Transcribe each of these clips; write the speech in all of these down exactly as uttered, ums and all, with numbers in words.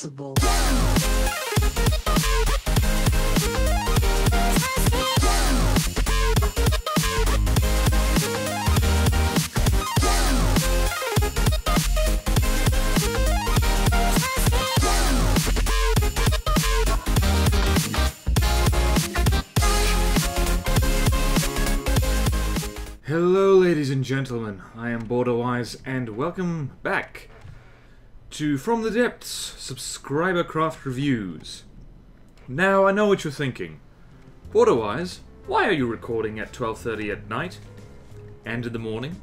sensible. Hello ladies and gentlemen, I am BorderWise and welcome back to From the Depths Subscriber Craft Reviews. Now I know what you're thinking. BorderWise, why are you recording at twelve thirty at night and in the morning?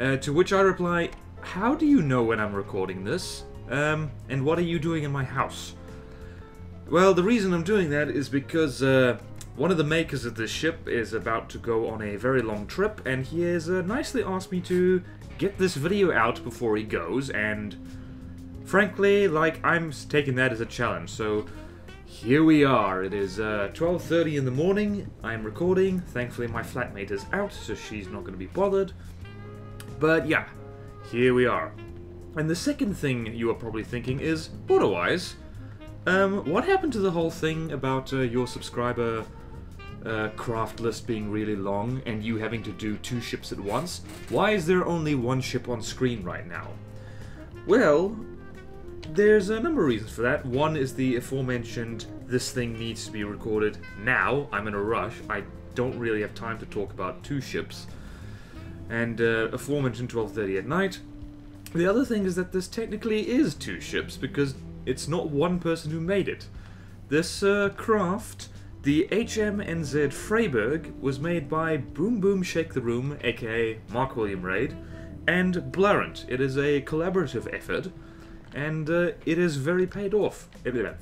Uh, to which I reply, how do you know when I'm recording this? Um, and what are you doing in my house? Well, the reason I'm doing that is because uh, one of the makers of this ship is about to go on a very long trip, and he has uh, nicely asked me to get this video out before he goes, and frankly, like, I'm taking that as a challenge. So here we are. It is uh, twelve thirty in the morning. I'm recording. Thankfully, my flatmate is out, so she's not going to be bothered. But yeah, here we are. And the second thing you are probably thinking is, BorderWise, um, what happened to the whole thing about uh, your subscriber Uh, craft list being really long and you having to do two ships at once? Why is there only one ship on screen right now? Well, there's a number of reasons for that. One is the aforementioned this thing needs to be recorded now. I'm in a rush. I don't really have time to talk about two ships. And uh, aforementioned twelve thirty at night. The other thing is that this technically is two ships because it's not one person who made it. This uh, craft, the H M N Z Freyberg, was made by Boom Boom Shake the Room, aka Mark William Reid, and Blurrent. It is a collaborative effort, and uh, it is very paid off.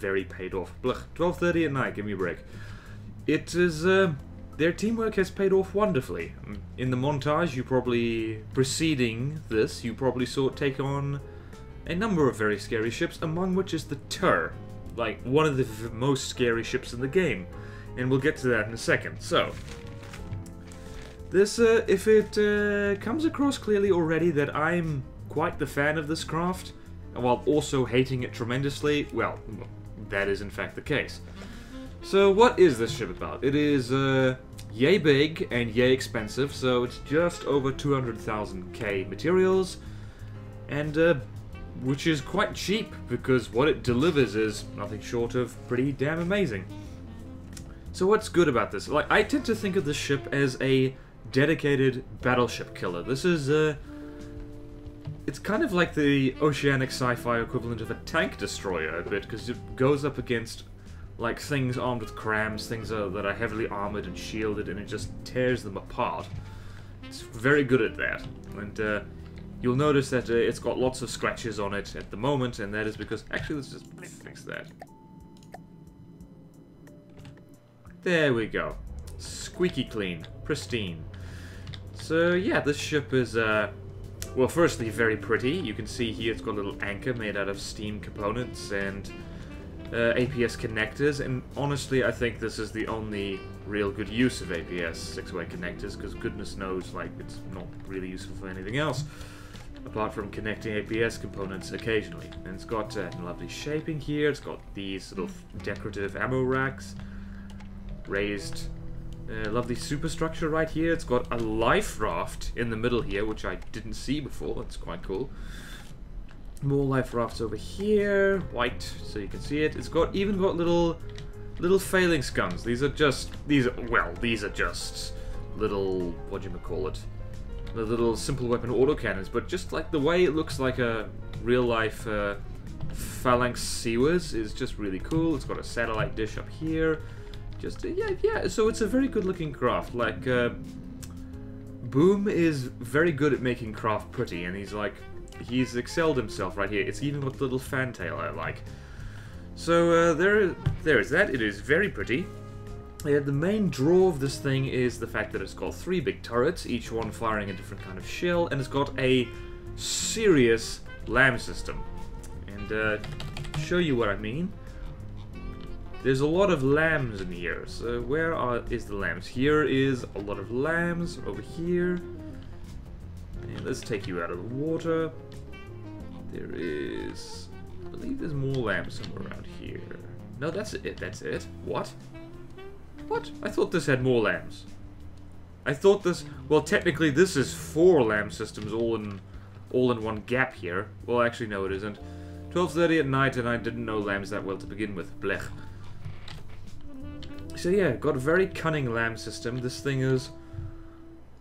Very paid off. Blech. twelve thirty at night, give me a break. It is, uh, their teamwork has paid off wonderfully. In the montage, you probably, preceding this, you probably saw it take on a number of very scary ships, among which is the Thyr, like one of the most scary ships in the game. And we'll get to that in a second. So, this, uh, if it uh, comes across clearly already that I'm quite the fan of this craft, while also hating it tremendously, well, that is in fact the case. So, what is this ship about? It is uh, yay big and yay expensive, so it's just over two hundred thousand K materials, and uh, which is quite cheap, because what it delivers is nothing short of pretty damn amazing. So what's good about this? Like, I tend to think of this ship as a dedicated battleship killer. This is a... Uh, it's kind of like the oceanic sci-fi equivalent of a tank destroyer a bit, because it goes up against, like, things armed with crams, things uh, that are heavily armored and shielded, and it just tears them apart. It's very good at that. And uh, you'll notice that uh, it's got lots of scratches on it at the moment, and that is because... Actually, let's just fix that. There we go. Squeaky clean. Pristine. So yeah, this ship is, uh, well, firstly very pretty. You can see here it's got a little anchor made out of steam components and uh, A P S connectors, and honestly I think this is the only real good use of A P S six-way connectors, because goodness knows, like, it's not really useful for anything else apart from connecting A P S components occasionally. And it's got uh, lovely shaping here. It's got these little decorative ammo racks, raised uh, lovely superstructure right here. It's got a life raft in the middle here, which I didn't see before. That's quite cool. More life rafts over here, white, so you can see it. It's got even got little little phalanx guns. These are just these are, well, these are just little, what do you call it? The little simple weapon autocannons, but just like the way it looks like a real life uh, phalanx Seawers is just really cool. It's got a satellite dish up here. Just, yeah, yeah, so it's a very good looking craft. Like, uh, Boom is very good at making craft pretty, and he's like, he's excelled himself right here. It's even with little fantail I like. So, uh, there, there is that. It is very pretty. Yeah, the main draw of this thing is the fact that it's got three big turrets, each one firing a different kind of shell, and it's got a serious lamb system. And, uh, show you what I mean. There's a lot of lambs in here. So where are is the lambs? Here is a lot of lambs over here. And let's take you out of the water. There is I believe there's more lamps somewhere around here. No, that's it. That's it. What? What? I thought this had more lamps. I thought this... Well, technically this is four lamp systems all in all in one gap here. Well, actually, no, it isn't. twelve thirty at night, and I didn't know lamps that well to begin with. Blech. So, yeah, got a very cunning lamp system. This thing is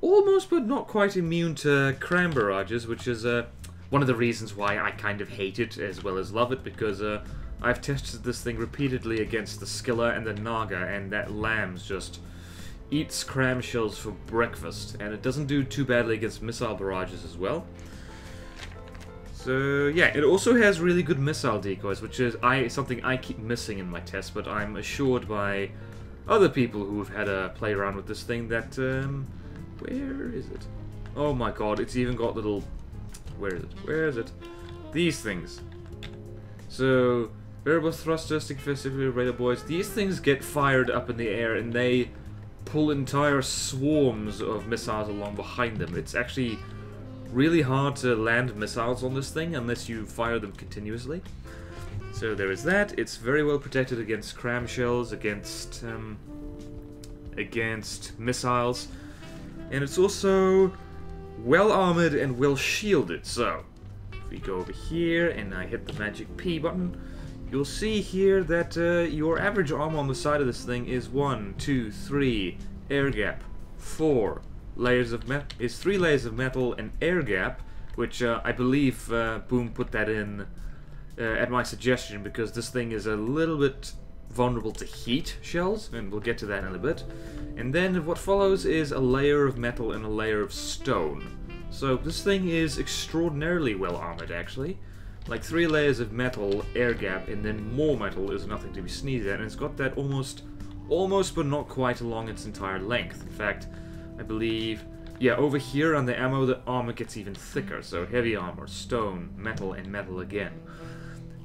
almost but not quite immune to cram barrages, which is uh, one of the reasons why I kind of hate it as well as love it, because uh, I've tested this thing repeatedly against the Skiller and the Naga, and that lamb's just... eats cram shells for breakfast, and it doesn't do too badly against missile barrages as well. So yeah, it also has really good missile decoys, which is I something I keep missing in my tests, but I'm assured by other people who have had a play around with this thing that um, where is it? Oh my god, it's even got little. Where is it? Where is it? These things. So variable thrusters, stick festively radar boys. These things get fired up in the air, and they pull entire swarms of missiles along behind them. It's actually really hard to land missiles on this thing unless you fire them continuously. So there is that. It's very well protected against cram shells, against um, against missiles, and it's also well armored and well shielded. So if we go over here and I hit the magic P button, you'll see here that uh, your average armor on the side of this thing is one, two, three, air gap, four layers of metal. Is three layers of metal and air gap, which uh, I believe uh, Boom put that in uh, at my suggestion because this thing is a little bit vulnerable to heat shells, and we'll get to that in a bit. And then what follows is a layer of metal and a layer of stone. So this thing is extraordinarily well armored, actually. Like three layers of metal, air gap, and then more metal is nothing to be sneezed at, and it's got that almost, almost but not quite along its entire length. In fact, I believe, yeah, over here on the ammo, the armor gets even thicker, so heavy armor, stone, metal, and metal again.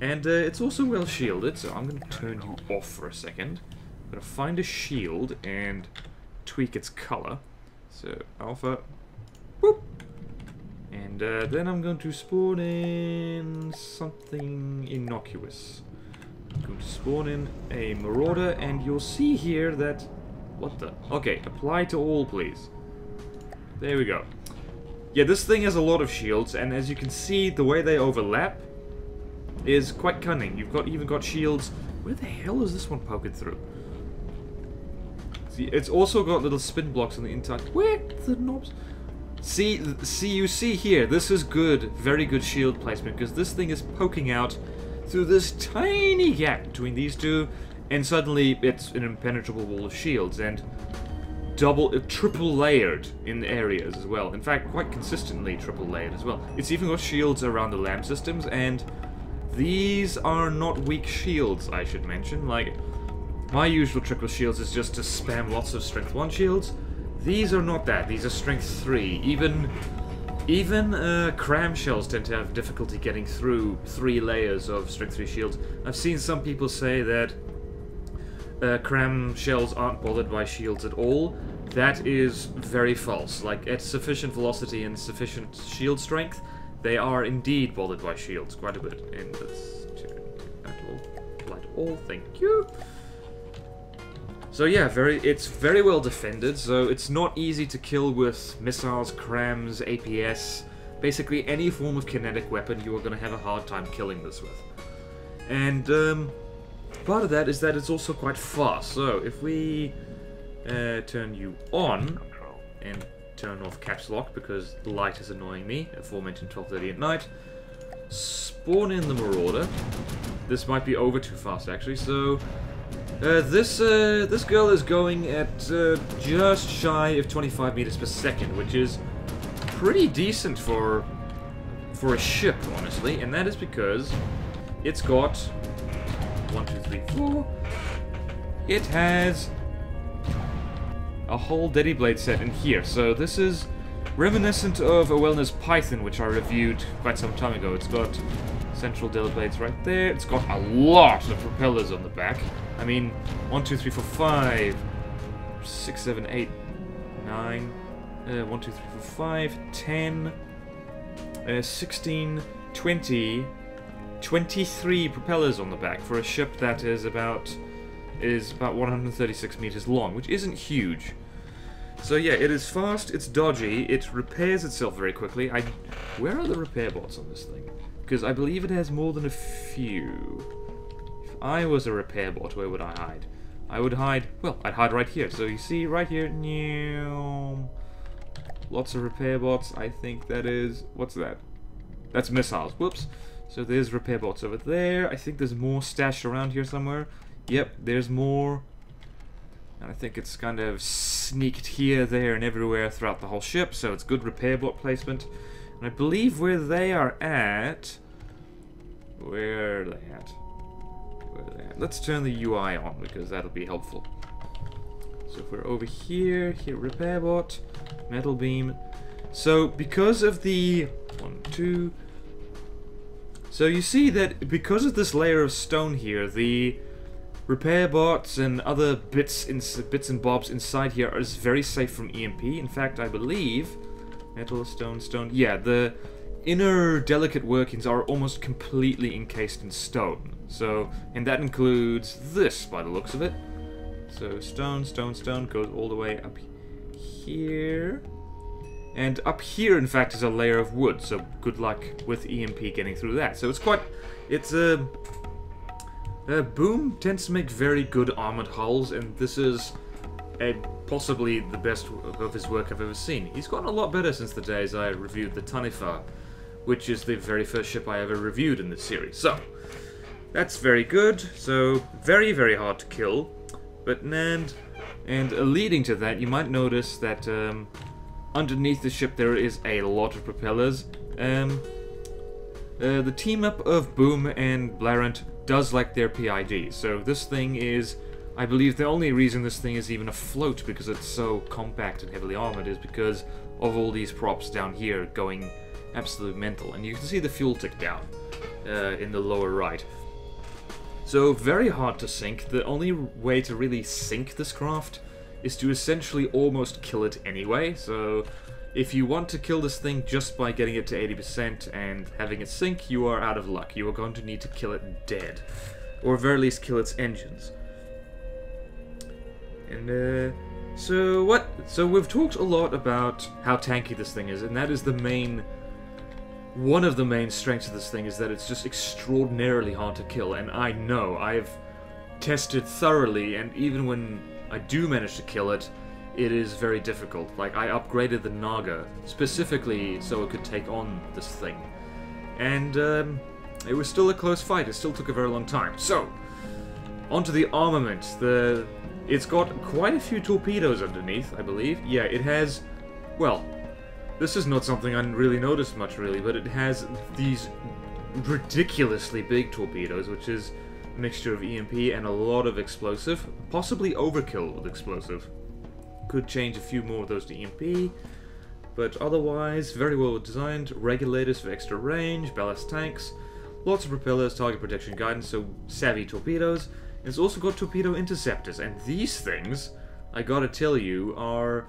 And uh, it's also well shielded, so I'm going to turn you off for a second. I'm going to find a shield and tweak its color. So, alpha, boop! And uh, then I'm going to spawn in something innocuous. I'm going to spawn in a Marauder, and you'll see here that... What the... Okay, apply to all, please. There we go. Yeah, this thing has a lot of shields, and as you can see, the way they overlap is quite cunning. You've got even got shields... Where the hell is this one poking through? See, it's also got little spin blocks on the inside. Where the knobs... See, see, you see here, this is good, very good shield placement, because this thing is poking out through this tiny gap between these two, and suddenly it's an impenetrable wall of shields, and double, uh, triple layered in areas as well. In fact, quite consistently triple layered as well. It's even got shields around the lamp systems, and these are not weak shields, I should mention. Like, my usual trick with shields is just to spam lots of strength one shields. These are not that. These are strength three. Even even uh, cram shells tend to have difficulty getting through three layers of strength three shields. I've seen some people say that uh, cram shells aren't bothered by shields at all. That is very false. Like, at sufficient velocity and sufficient shield strength, they are indeed bothered by shields quite a bit. And let's turn that all. Light all. Thank you. So yeah, very it's very well defended, so it's not easy to kill with missiles, crams, A P S, basically any form of kinetic weapon you are going to have a hard time killing this with. And um, part of that is that it's also quite fast, so if we uh, turn you on and turn off caps lock because the light is annoying me, aforementioned twelve thirty at night, spawn in the Marauder. This might be over too fast actually, so... Uh, this uh, this girl is going at uh, just shy of twenty-five meters per second, which is pretty decent for for a ship, honestly, and that is because it's got one, two, three, four. It has a whole Deddy Blade set in here, so this is reminiscent of a Wellness Python, which I reviewed quite some time ago. It's got central Deddy Blades right there. It's got a lot of propellers on the back. I mean, one, two, three, four, five, six, seven, eight, nine, uh, one, two, three, four, five, ten, uh, sixteen, twenty, twenty-three propellers on the back for a ship that is about is about one hundred thirty-six meters long, which isn't huge. So yeah, it is fast, it's dodgy, it repairs itself very quickly. I, where are the repair bots on this thing? Because I believe it has more than a few. If I was a repair bot, where would I hide? I would hide, well, I'd hide right here. So you see right here, new lots of repair bots. I think that is, what's that? That's missiles, whoops. So there's repair bots over there. I think there's more stashed around here somewhere. Yep, there's more. And I think it's kind of sneaked here, there, and everywhere throughout the whole ship, so it's good repair bot placement. And I believe where they are at... Where are they at? Where are they at? Let's turn the U I on, because that'll be helpful. So if we're over here, here, repair bot, metal beam. So because of the... One, two... So you see that because of this layer of stone here, the repair bots and other bits in, bits and bobs inside here is very safe from E M P. In fact, I believe metal, stone, stone. Yeah, the inner delicate workings are almost completely encased in stone. So, and that includes this by the looks of it. So stone, stone, stone goes all the way up here. And up here, in fact, is a layer of wood, so good luck with E M P getting through that. So it's quite... It's a... a Boom tends to make very good armored hulls, and this is a, possibly the best of his work I've ever seen. He's gotten a lot better since the days I reviewed the Tanifar, which is the very first ship I ever reviewed in this series. So, that's very good. So, very, very hard to kill. But, and, and uh, leading to that, you might notice that... Um, underneath the ship there is a lot of propellers. Um, uh, the team-up of Boom and Blurrent does like their P I D, so this thing is... I believe the only reason this thing is even afloat, because it's so compact and heavily armoured, is because of all these props down here going absolute mental. And you can see the fuel tick down uh, in the lower right. So very hard to sink. The only way to really sink this craft is to essentially almost kill it anyway. So if you want to kill this thing just by getting it to eighty percent and having it sink, you are out of luck. You are going to need to kill it dead, or at very least kill its engines. And uh, so what? So we've talked a lot about how tanky this thing is, and that is the main, one of the main strengths of this thing is that it's just extraordinarily hard to kill. And I know I've tested thoroughly, and even when I do manage to kill it, it is very difficult. Like, I upgraded the Naga specifically so it could take on this thing. And um, it was still a close fight, it still took a very long time. So, onto the armament. The It's got quite a few torpedoes underneath, I believe. Yeah, it has, well, this is not something I really noticed much really, but it has these ridiculously big torpedoes, which is mixture of E M P and a lot of explosive, possibly overkill with explosive. Could change a few more of those to E M P, but otherwise very well designed. Regulators for extra range, ballast tanks, lots of propellers, target protection guidance, so savvy torpedoes. It's also got torpedo interceptors, and these things, I gotta tell you, are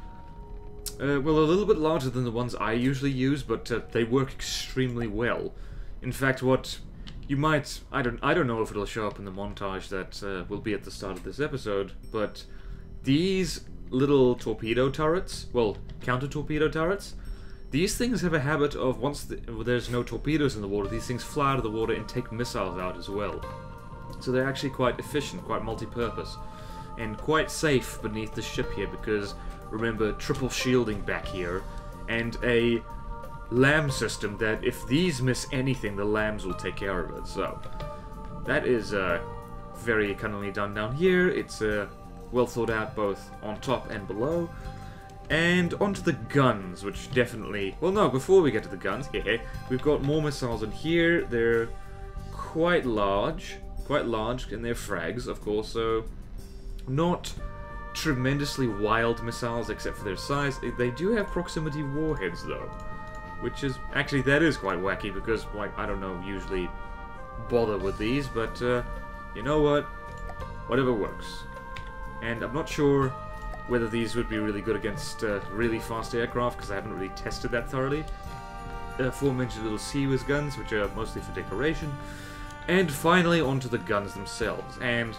uh, well, a little bit larger than the ones I usually use, but uh, they work extremely well. In fact, what You might, I don't, I don't know if it'll show up in the montage that uh, will be at the start of this episode, but these little torpedo turrets, well, counter-torpedo turrets, these things have a habit of, once the, there's no torpedoes in the water, these things fly out of the water and take missiles out as well. So they're actually quite efficient, quite multi-purpose, and quite safe beneath the ship here, because, remember, triple shielding back here, and a lamb system that if these miss anything, the lambs will take care of it. So that is uh, very economically done down here. It's uh, well thought out both on top and below. And onto the guns, which definitely... Well, no, before we get to the guns, we've got more missiles in here. They're quite large, quite large, and they're frags, of course, so not tremendously wild missiles except for their size. They do have proximity warheads, though. Which is, actually that is quite wacky because, like, I don't know, usually bother with these, but uh, you know what, whatever works. And I'm not sure whether these would be really good against uh, really fast aircraft, because I haven't really tested that thoroughly. The aforementioned little Sea Whiz guns, which are mostly for decoration. And finally, onto the guns themselves. And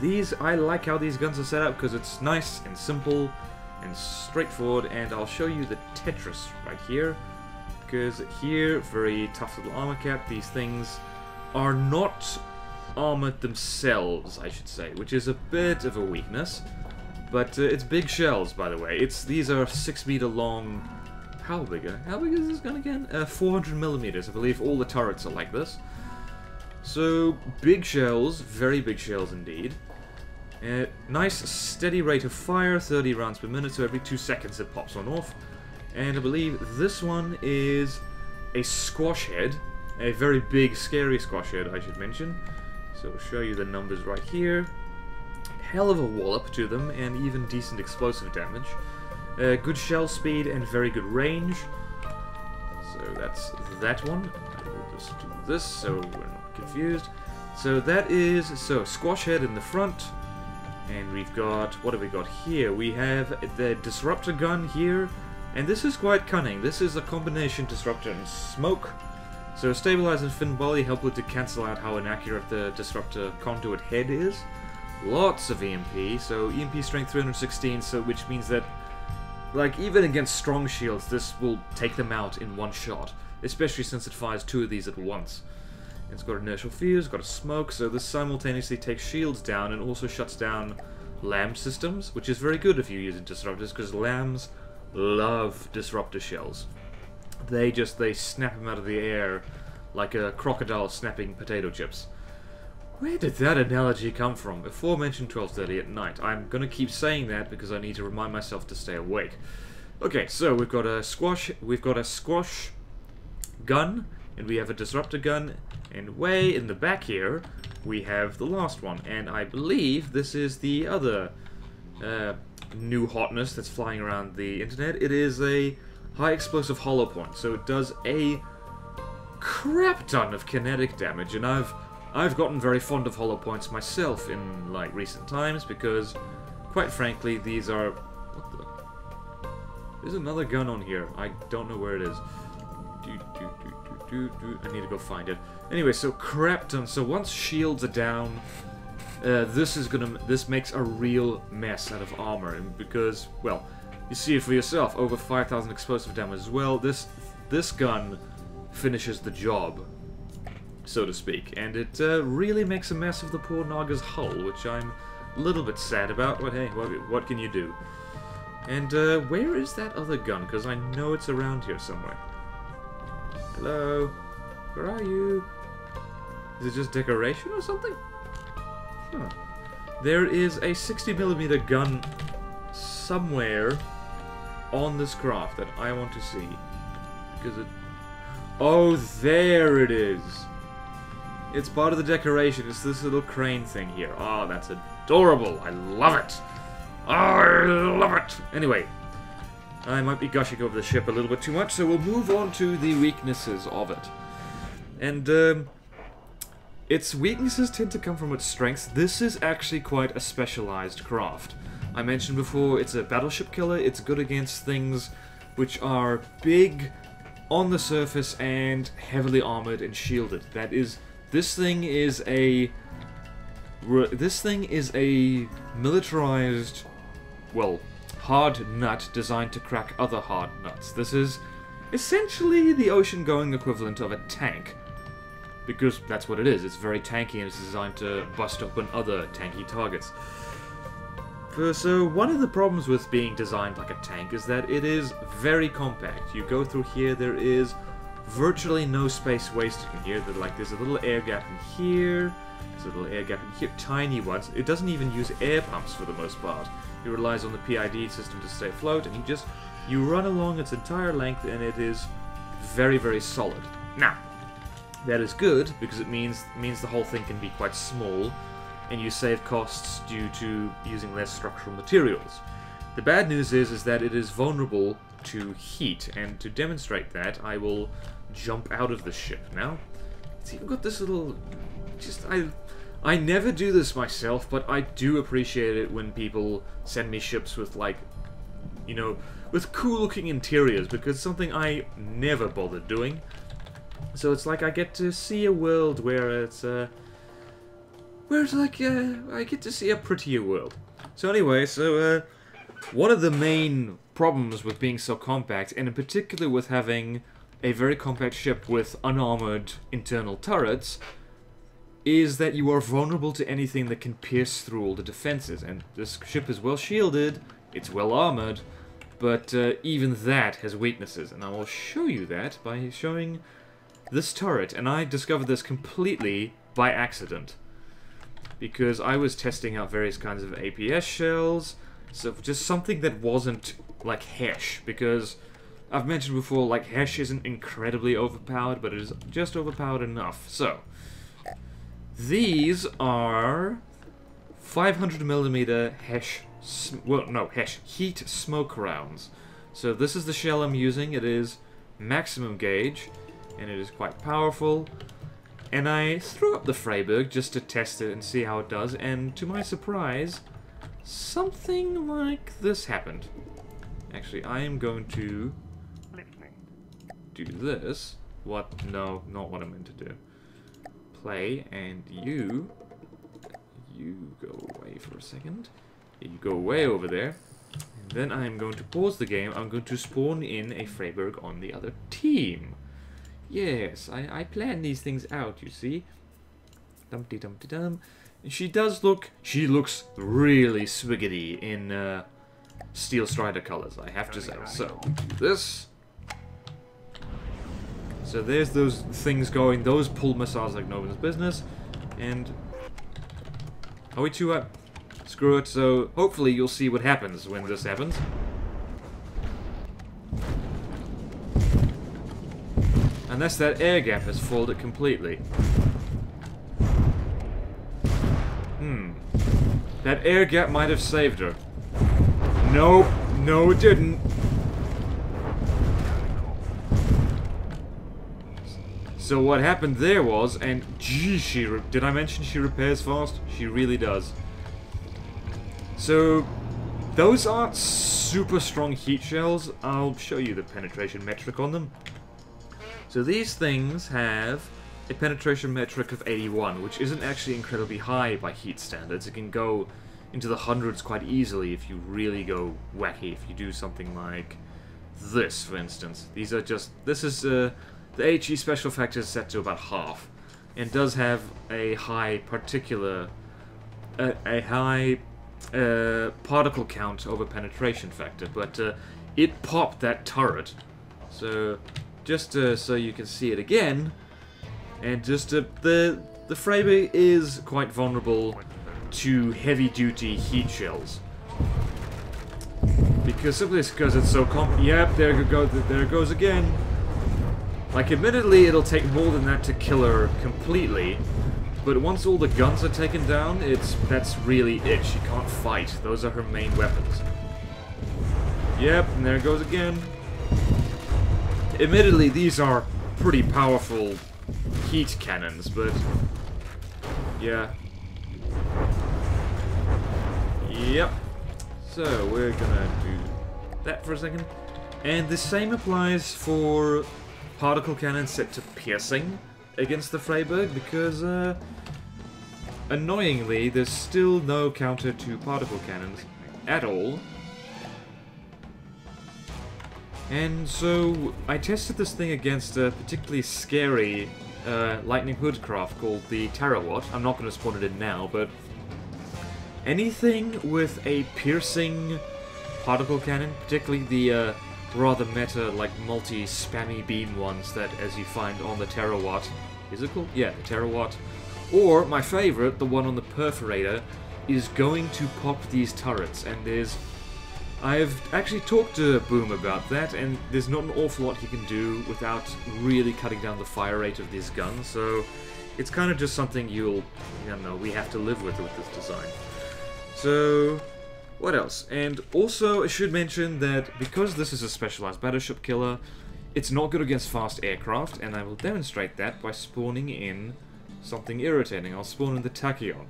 these, I like how these guns are set up because it's nice and simple and straightforward. And I'll show you the Tetris right here, because here, very tough little armor cap. These things are not armored themselves, I should say, which is a bit of a weakness. But uh, it's big shells, by the way. It's these are six meter long. How big? How big is this gun again? Uh, four hundred millimeters, I believe. All the turrets are like this. So, big shells, very big shells indeed. Uh, nice steady rate of fire, thirty rounds per minute, so every two seconds it pops on off. And I believe this one is a squash head, a very big, scary squash head, I should mention. So we'll show you the numbers right here. Hell of a wallop to them, and even decent explosive damage. Uh, good shell speed and very good range. So that's that one. We'll just do this, so we're not confused. So that is, so squash head in the front. And we've got, what have we got here? We have the disruptor gun here. And this is quite cunning. This is a combination disruptor and smoke. So stabilize and fin volley help it to cancel out how inaccurate the disruptor conduit head is. Lots of E M P. So E M P strength three hundred sixteen, so which means that, like, even against strong shields, this will take them out in one shot, especially since it fires two of these at once. It's got inertial fuse, got a smoke, so this simultaneously takes shields down and also shuts down LAM systems, which is very good if you use disruptors, because LAMs love disruptor shells. They just, they snap them out of the air like a crocodile snapping potato chips. Where did that analogy come from? Aforementioned twelve thirty at night. I'm going to keep saying that because I need to remind myself to stay awake. Okay, so we've got a squash, we've got a squash gun, and we have a disruptor gun, and way in the back here we have the last one, and I believe this is the other uh, new hotness that's flying around the internet. It is a high explosive hollow point, so it does a crap ton of kinetic damage, and I've I've gotten very fond of hollow points myself in, like, recent times because, quite frankly, these are... What the... There's another gun on here. I don't know where it is. Do, do, do, do, do, do. I need to go find it. Anyway, so crap ton. So once shields are down, uh, this is gonna... This makes a real mess out of armor because, well, you see it for yourself. Over five thousand explosive damage as well. This, this gun finishes the job, so to speak, and it uh, really makes a mess of the poor Naga's hull, which I'm a little bit sad about, but hey, what, what can you do? And uh, where is that other gun? Because I know it's around here somewhere. Hello? Where are you? Is it just decoration or something? Huh. There is a sixty millimeter gun somewhere on this craft that I want to see. Because it... Oh, there it is! It's part of the decoration. It's this little crane thing here. Oh, that's adorable. I love it. Oh, I love it. Anyway, I might be gushing over the ship a little bit too much, so we'll move on to the weaknesses of it. And um, its weaknesses tend to come from its strengths. This is actually quite a specialized craft. I mentioned before, it's a battleship killer. It's good against things which are big, on the surface, and heavily armored and shielded. That is... This thing is a... This thing is a militarized, well, hard nut designed to crack other hard nuts. This is essentially the ocean-going equivalent of a tank, because that's what it is. It's very tanky and it's designed to bust open other tanky targets. So one of the problems with being designed like a tank is that it is very compact. You go through here, there is virtually no space wasted in here. Like, there's a little air gap in here, there's a little air gap in here, tiny ones. It doesn't even use air pumps for the most part. It relies on the P I D system to stay afloat, and you just, you run along its entire length, and it is very, very solid. Now, that is good, because it means, means the whole thing can be quite small, and you save costs due to using less structural materials. The bad news is, is that it is vulnerable to heat, and to demonstrate that, I will jump out of the ship now. It's even got this little... Just I, I never do this myself, but I do appreciate it when people send me ships with, like, you know, with cool-looking interiors, because it's something I never bothered doing. So it's like I get to see a world where it's, uh, where it's like, uh, I get to see a prettier world. So anyway, so, uh, one of the main problems with being so compact, and in particular with having a very compact ship with unarmored internal turrets, is that you are vulnerable to anything that can pierce through all the defenses. And this ship is well shielded, it's well armored, but uh, even that has weaknesses. And I will show you that by showing this turret. And I discovered this completely by accident, because I was testing out various kinds of A P S shells, so just something that wasn't like HESH, because I've mentioned before, like, HESH isn't incredibly overpowered, but it is just overpowered enough. So these are five hundred millimeter HESH, well, no, HESH, HEAT smoke rounds. So this is the shell I'm using. It is maximum gauge, and it is quite powerful. And I threw up the Freyberg just to test it and see how it does, and to my surprise, something like this happened. Actually, I am going to do this. What? No, not what I meant to do. Play, and you, you go away for a second. You go away over there. And then I am going to pause the game. I'm going to spawn in a Freyberg on the other team. Yes, I, I plan these things out, you see. Dumpty dumpty dum. And she does look, she looks really swiggity in uh, Steel Strider colors, I have to say. So, this. So there's those things going, those pull missiles like no one's business. And are we two up? Screw it, so hopefully you'll see what happens when this happens. Unless that air gap has filled it completely. Hmm. That air gap might have saved her. Nope. No, it didn't. So what happened there was, and gee, she re did I mention she repairs fast? She really does. So those aren't super strong heat shells. I'll show you the penetration metric on them. So these things have a penetration metric of eighty-one, which isn't actually incredibly high by heat standards. It can go into the hundreds quite easily if you really go wacky, if you do something like this, for instance. These are just, this is, uh, the HE special factor is set to about half, and does have a high particular, uh, a high uh, particle count over penetration factor, but uh, it popped that turret. So just uh, so you can see it again, and just uh, the the Freyberg is quite vulnerable to heavy-duty heat shells, because simply because it's so comp. Yep, there it goes. There it goes again. Like, admittedly, it'll take more than that to kill her completely, but once all the guns are taken down, it's that's really it. She can't fight. Those are her main weapons. Yep, and there it goes again. Admittedly, these are pretty powerful heat cannons, but yeah. Yep. So we're gonna do that for a second. And the same applies for particle cannons set to piercing against the Freyberg, because uh, annoyingly there's still no counter to particle cannons at all. And so I tested this thing against a particularly scary uh, lightning hood craft called the TeraWatt. I'm not going to spawn it in now, but anything with a piercing particle cannon, particularly the uh, rather meta, like, multi-spammy beam ones that, as you find on the TeraWatt, is it called? Yeah, the TeraWatt. Or my favorite, the one on the perforator, is going to pop these turrets, and there's, I've actually talked to Boom about that, and there's not an awful lot he can do without really cutting down the fire rate of these guns, so it's kind of just something you'll, I don't know, we have to live with with this design. So, what else? And also, I should mention that because this is a specialized battleship killer, it's not good against fast aircraft, and I will demonstrate that by spawning in something irritating. I'll spawn in the Tachyon.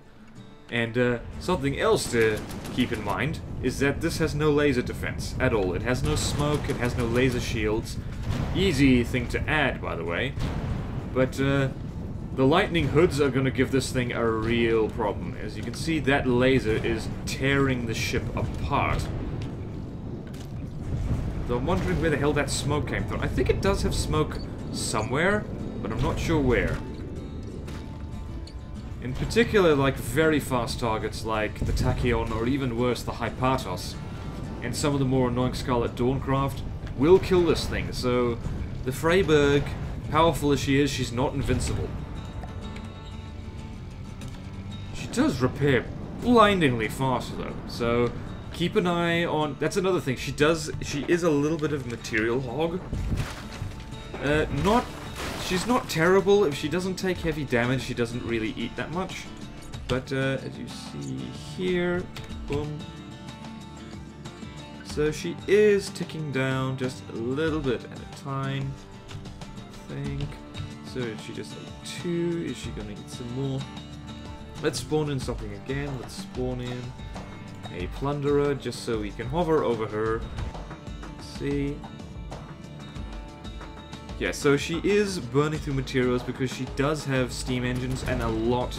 And uh, something else to keep in mind is that this has no laser defense at all. It has no smoke, it has no laser shields. Easy thing to add, by the way. But uh, the lightning hoods are going to give this thing a real problem. As you can see, that laser is tearing the ship apart. Though I'm wondering where the hell that smoke came from. I think it does have smoke somewhere, but I'm not sure where. In particular, like very fast targets like the Tachyon, or even worse, the Hypatos, and some of the more annoying Scarlet Dawncraft, will kill this thing, so the Freyberg, powerful as she is, she's not invincible. She does repair blindingly fast, though, so keep an eye on... That's another thing, she does... she is a little bit of material hog. Uh, not... She's not terrible. If she doesn't take heavy damage, she doesn't really eat that much. But, uh, as you see here... Boom. So she is ticking down just a little bit at a time, I think. So is she just at two? Is she gonna get some more? Let's spawn in something again. Let's spawn in a plunderer just so we can hover over her. Let's see... Yeah, so she is burning through materials because she does have steam engines and a lot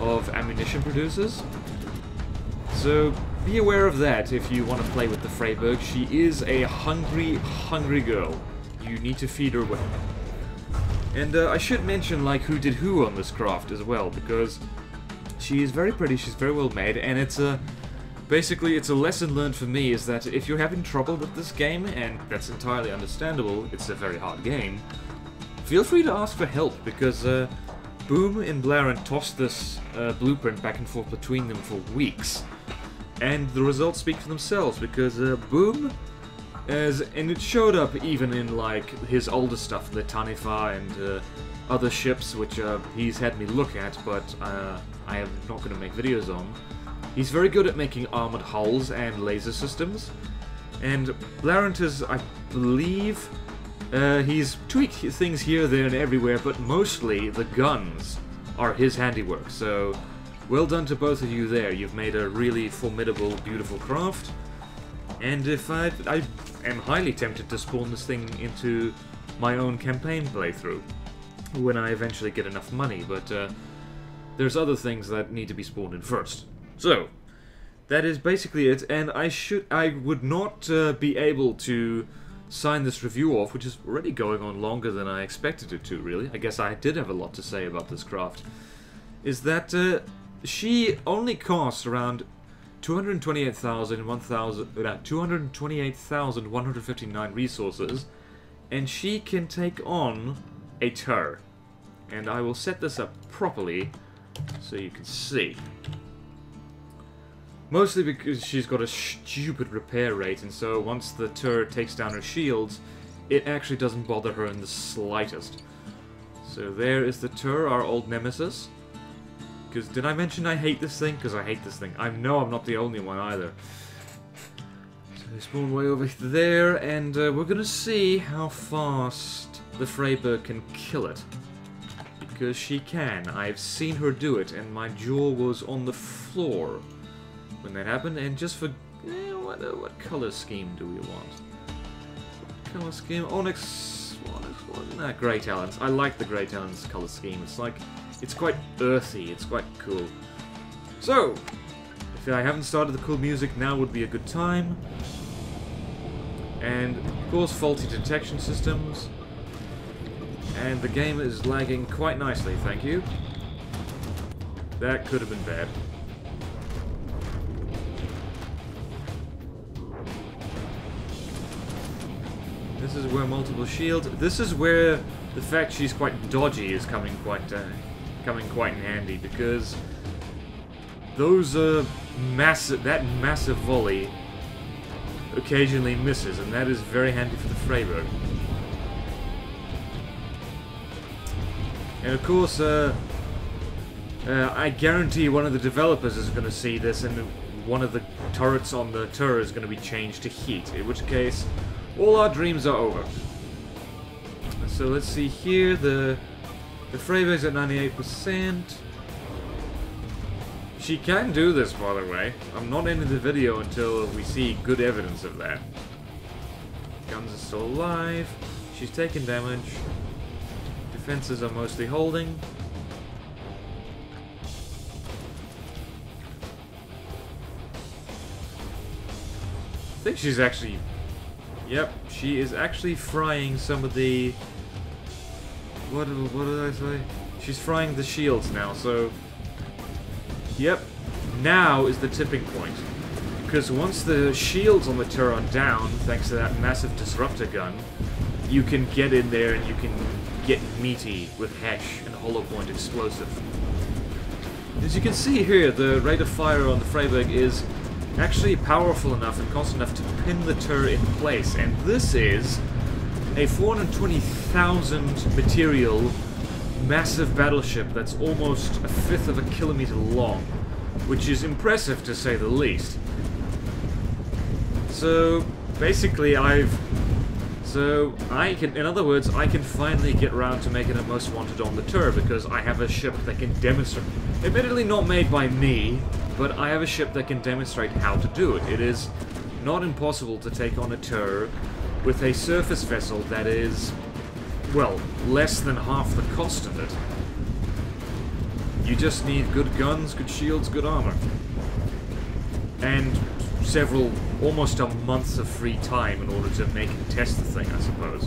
of ammunition producers. So be aware of that if you want to play with the Freyberg. She is a hungry, hungry girl. You need to feed her well. And uh, I should mention like who did who on this craft as well, because she is very pretty, she's very well made, and it's a... Basically, it's a lesson learned for me is that if you're having trouble with this game, and that's entirely understandable, it's a very hard game, feel free to ask for help, because uh, Boom and Blurrent tossed this uh, blueprint back and forth between them for weeks, and the results speak for themselves, because uh, Boom, as, and it showed up even in like his older stuff, the Tanifar and uh, other ships, which uh, he's had me look at, but uh, I am not going to make videos on. He's very good at making armored hulls and laser systems, and Blurrent is, I believe, uh, he's tweaked things here, there, and everywhere, but mostly the guns are his handiwork, so well done to both of you there. You've made a really formidable, beautiful craft, and if I, I am highly tempted to spawn this thing into my own campaign playthrough when I eventually get enough money, but uh, there's other things that need to be spawned in first. So, that is basically it, and I should, I would not uh, be able to sign this review off, which is already going on longer than I expected it to, really. I guess I did have a lot to say about this craft. Is that uh, she only costs around two hundred twenty-eight thousand one hundred fifty-nine resources, and she can take on a Thyr. And I will set this up properly so you can see. Mostly because she's got a stupid repair rate, and so once the Thyr takes down her shields, it actually doesn't bother her in the slightest. So there is the Thyr, our old nemesis. Because did I mention I hate this thing? Because I hate this thing. I know I'm not the only one either. So we spawn way over there, and uh, we're going to see how fast the Freyberg can kill it. Because she can. I've seen her do it, and my jaw was on the floor when that happened. And just for eh, what, uh, what color scheme do we want? What color scheme? Onyx, Onyx, Onyx. Nah, Grey Talons. I like the Grey Talons color scheme. It's like it's quite earthy. It's quite cool. So, if I haven't started the cool music, now would be a good time. And of course, faulty detection systems. And the game is lagging quite nicely. Thank you. That could have been bad. This is where multiple shields. This is where the fact she's quite dodgy is coming quite uh, coming quite in handy, because those uh, massive that massive volley occasionally misses, and that is very handy for the Freyberg. And of course, uh, uh, I guarantee one of the developers is going to see this, and one of the turrets on the Thyr is going to be changed to HEAT, in which case all our dreams are over. So let's see here, the the Freyberg's at ninety-eight percent. She can do this, by the way. I'm not ending the video until we see good evidence of that. Guns are still alive. She's taking damage. Fences are mostly holding. I think she's actually... Yep, she is actually frying some of the... What, what did I say? She's frying the shields now, so... Yep, now is the tipping point. Because once the shields on the Thyr are down, thanks to that massive disruptor gun, you can get in there and you can get meaty with HESH and hollow point explosive. As you can see here, the rate of fire on the Freyberg is actually powerful enough and constant enough to pin the Thyr in place, and this is a four hundred twenty thousand material massive battleship that's almost a fifth of a kilometer long, which is impressive to say the least. So basically I've So, I can, in other words, I can finally get around to making a Most Wanted on the Thyr, because I have a ship that can demonstrate... Admittedly not made by me, but I have a ship that can demonstrate how to do it. It is not impossible to take on a Thyr with a surface vessel that is, well, less than half the cost of it. You just need good guns, good shields, good armor. And... several, almost a month of free time in order to make and test the thing, I suppose.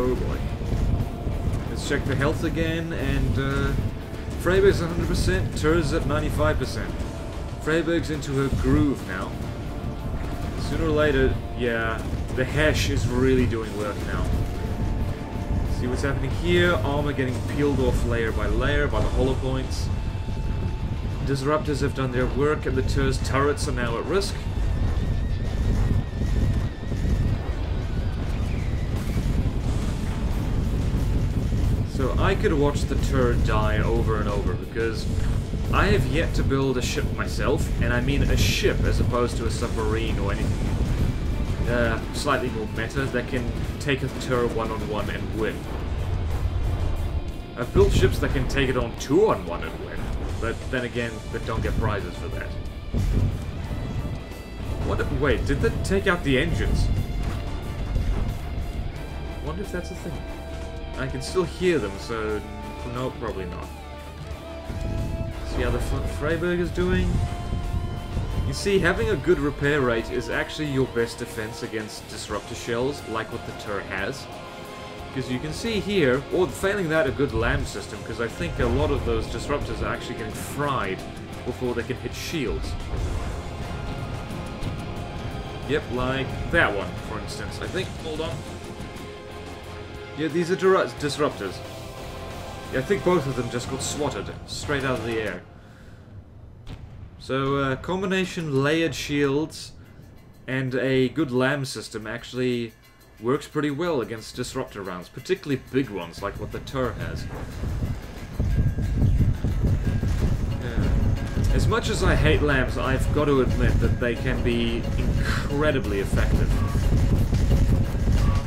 Oh boy. Let's check the health again, and uh, Freyberg's one hundred percent, Tyr's at ninety-five percent. Freyberg's into her groove now. Sooner or later, yeah, the HESH is really doing work now. See what's happening here, armor getting peeled off layer by layer by the hollow points. Disruptors have done their work, and the Tyr's turrets are now at risk. So I could watch the Thyr die over and over, because I have yet to build a ship myself, and I mean a ship as opposed to a submarine or anything uh, slightly more meta that can take a Thyr one-on-one and win. I've built ships that can take it on two-on-one and win. But then again, they don't get prizes for that. What? If, wait, did they take out the engines? Wonder if that's a thing. I can still hear them, so no, probably not. See how the Freyberg is doing. You see, having a good repair rate is actually your best defense against disruptor shells, like what the Thyr has. Because you can see here, or failing that, a good lamb system, because I think a lot of those disruptors are actually getting fried before they can hit shields. Yep, like that one, for instance. I think, hold on. Yeah, these are disruptors. Yeah, I think both of them just got swatted straight out of the air. So, uh, combination layered shields and a good lamb system actually... works pretty well against disruptor rounds, particularly big ones like what the Thyr has. Yeah. As much as I hate lambs, I've got to admit that they can be incredibly effective.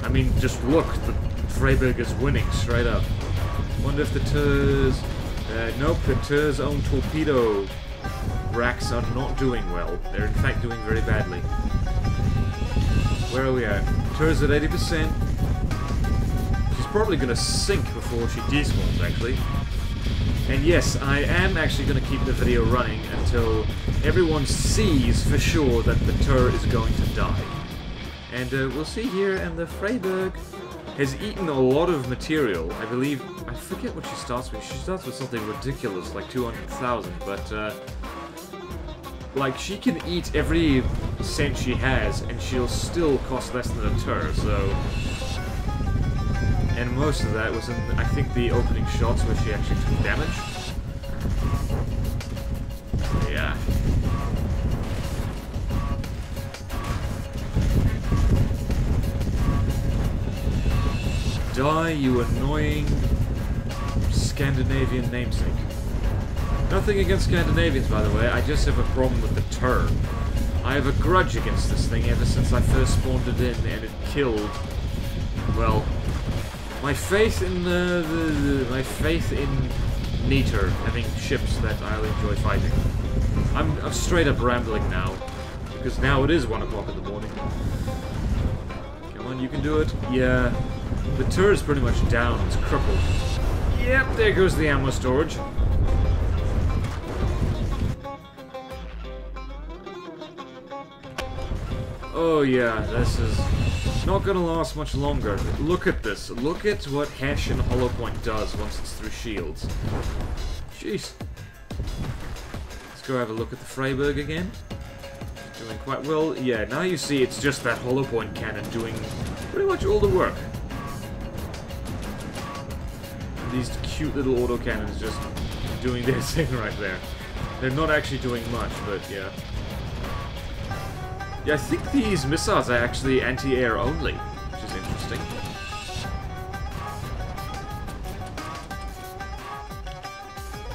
I mean, just look, the Freyberg is winning straight up. Wonder if the Tyr's... Uh, nope, the Tyr's own torpedo racks are not doing well. They're in fact doing very badly. Where are we at? Tyr's at eighty percent. She's probably going to sink before she despawns, actually. And yes, I am actually going to keep the video running until everyone sees for sure that the Thyr is going to die. And uh, we'll see here, and the Freyberg has eaten a lot of material. I believe, I forget what she starts with. She starts with something ridiculous, like two hundred thousand, but... Uh, Like, she can eat every cent she has, and she'll still cost less than a Thyr, so... And most of that was in, I think, the opening shots where she actually took damage. Yeah. Die, you annoying Scandinavian namesake. Nothing against Scandinavians, by the way, I just have a problem with the Thyr. I have a grudge against this thing ever since I first spawned it in, and it killed... Well... My faith in... Uh, the, my faith in... Neater, having ships that I'll enjoy fighting. I'm, I'm straight up rambling now, because now it is one o'clock in the morning. Come on, You can do it? Yeah. The Thyr is pretty much down. It's crippled. Yep, there goes the ammo storage. Oh yeah, this is not gonna last much longer. Look at this. Look at what HESH and Hollow Point does once it's through shields. Jeez. Let's go have a look at the Freiburg again. Doing quite well. Yeah, now you see it's just that Hollow Point cannon doing pretty much all the work. And these cute little autocannons just doing their thing right there. They're not actually doing much, but yeah. Yeah, I think these missiles are actually anti-air only, which is interesting.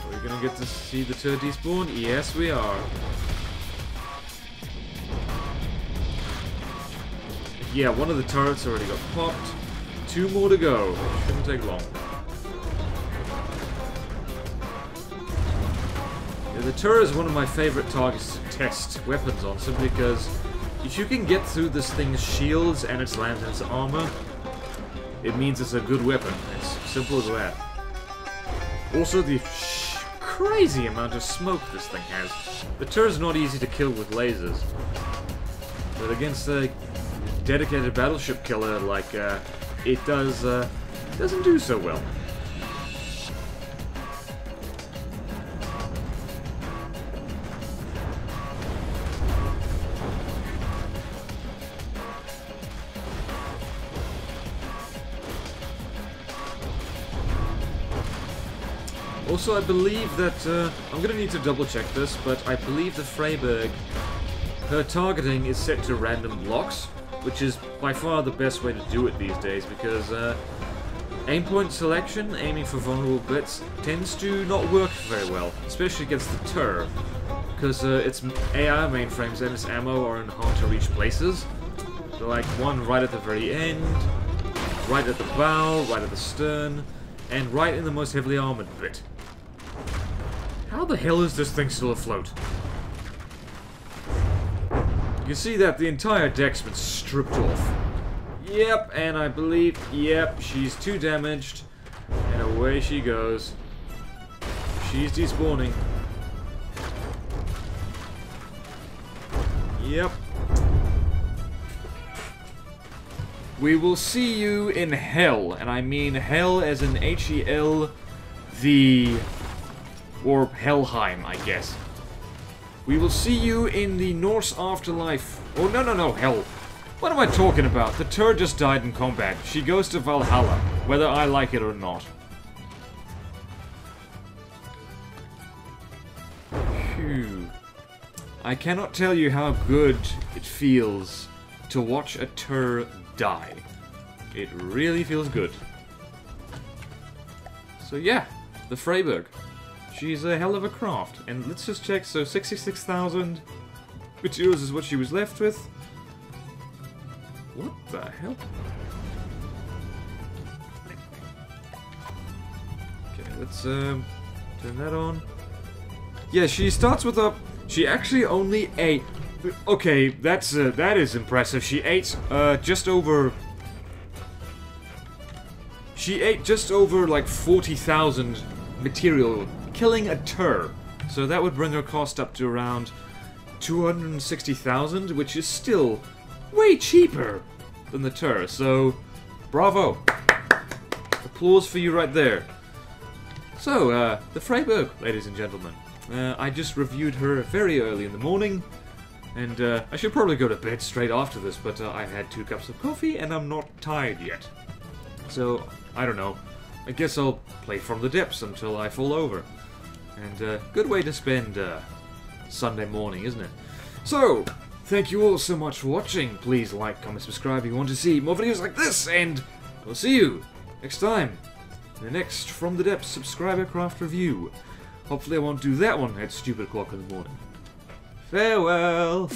Are we gonna get to see the Thyr despawn? Yes, we are. Yeah, one of the turrets already got popped. Two more to go. Shouldn't take long. Yeah, the Thyr is one of my favorite targets to test weapons on, simply because if you can get through this thing's shields and its lantern's armor, it means it's a good weapon. It's simple as that. Also, the sh crazy amount of smoke this thing has. The Thyr is not easy to kill with lasers. But against a dedicated battleship killer like uh, it does, uh, doesn't do so well. Also, I believe that, uh, I'm gonna need to double check this, but I believe the Freiburg, her targeting is set to random blocks, which is by far the best way to do it these days, because uh, aim point selection, aiming for vulnerable bits, tends to not work very well, especially against the Thyr, because uh, its A I mainframes and its ammo are in hard to reach places. They're like one right at the very end, right at the bow, right at the stern, and right in the most heavily armored bit. How the hell is this thing still afloat? You can see that the entire deck's been stripped off. Yep, and I believe, yep, she's too damaged. And away she goes. She's despawning. Yep. We will see you in hell, and I mean hell as in H E L, the... or Helheim, I guess. We will see you in the Norse afterlife. Oh, no, no, no, hell. What am I talking about? The Thyr just died in combat. She goes to Valhalla, whether I like it or not. Phew. I cannot tell you how good it feels to watch a Thyr die. It really feels good. So yeah, the Freiburg. She's a hell of a craft, and let's just check, so sixty-six thousand materials is what she was left with. What the hell? Okay, let's um, turn that on. Yeah, she starts with a... she actually only ate... okay, that's uh, that is impressive. She ate uh, just over... She ate just over, like, forty thousand material, killing a Thyr. So that would bring her cost up to around two hundred sixty thousand, which is still way cheaper than the Thyr. So, bravo. Applause for you right there. So, uh, the Freiburg, ladies and gentlemen. Uh, I just reviewed her very early in the morning, and uh, I should probably go to bed straight after this, but uh, I've had two cups of coffee and I'm not tired yet. So, I don't know. I guess I'll play From the Depths until I fall over. And uh, good way to spend uh, Sunday morning, isn't it? So, thank you all so much for watching. Please like, comment, subscribe if you want to see more videos like this, and I'll see you next time in the next From the Depths subscriber craft review. Hopefully I won't do that one at stupid o'clock in the morning. Farewell!